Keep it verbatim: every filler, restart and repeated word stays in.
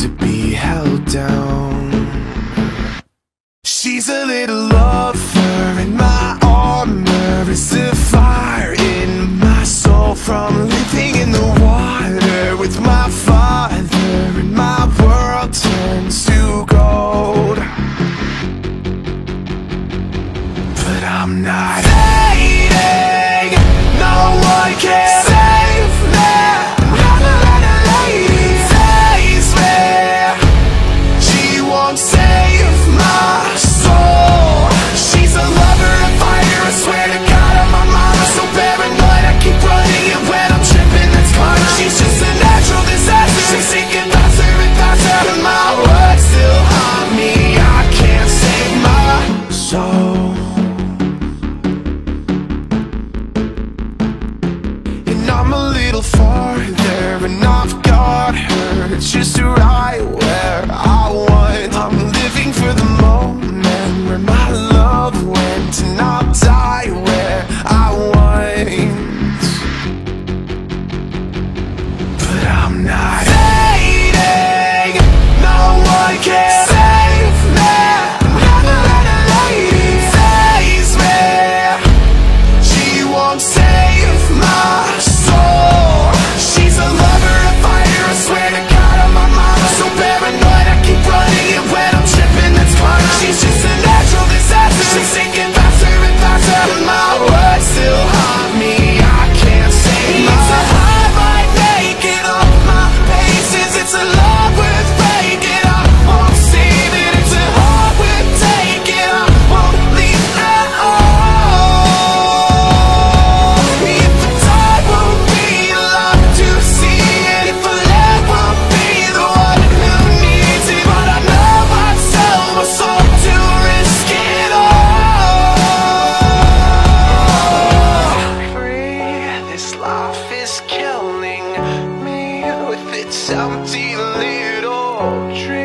to be held down. She's a little lover in my armor. It's the fire in my soul from living in the water with my father, and my world turns to gold. But I'm not fading. No one can save me. I'm not like a lady saves me. She won't save my soul. She's a lover of fire. I swear to God, I'm my mom. I'm so paranoid. I keep running, and when I'm tripping, that's karma. She's just a natural disaster. She's seeking faster and faster, and my words still haunt me. I can't save my soul. Farther, and I've got her just right where I want. I'm living for the moment where my love went, and I'll die where I want. But I'm not fading. No one can save me. I'm not like a lady saves me. She won't save my soul. She's just a natural disaster. She's sinking faster and faster, and my words still haunt me. I can't save myself. It's a high by taking off my paces. It's a love worth breaking. I won't save it. It's a heart worth taking. I won't leave at all. If the tide won't be alive to see it, if I love won't be the one who needs it, but I know I'd sell my soul. It's empty little dream.